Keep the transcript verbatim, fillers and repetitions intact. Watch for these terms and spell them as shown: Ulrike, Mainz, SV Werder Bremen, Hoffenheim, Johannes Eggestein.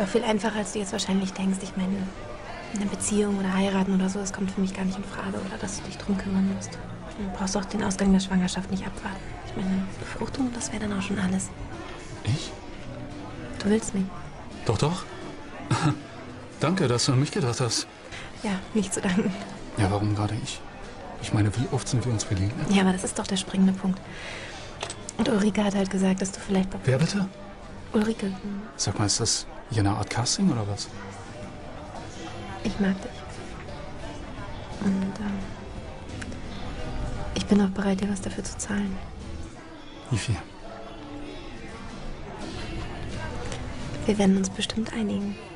war viel einfacher, als du jetzt wahrscheinlich denkst. Ich meine, eine Beziehung oder heiraten oder so, das kommt für mich gar nicht in Frage. Oder dass du dich drum kümmern musst. Du brauchst auch den Ausgang der Schwangerschaft nicht abwarten. Ich meine, Befruchtung, das wäre dann auch schon alles. Ich? Du willst nicht. Doch, doch. Danke, dass du an mich gedacht hast. Ja, nicht zu danken. Ja, warum gerade ich? Ich meine, wie oft sind wir uns begegnet? Ja, aber das ist doch der springende Punkt. Und Ulrike hat halt gesagt, dass du vielleicht... Wer bitte? Ulrike. Sag mal, ist das hier eine Art Casting oder was? Ich mag dich. Und ähm, ich bin auch bereit, dir was dafür zu zahlen. Wie viel? Wir werden uns bestimmt einigen.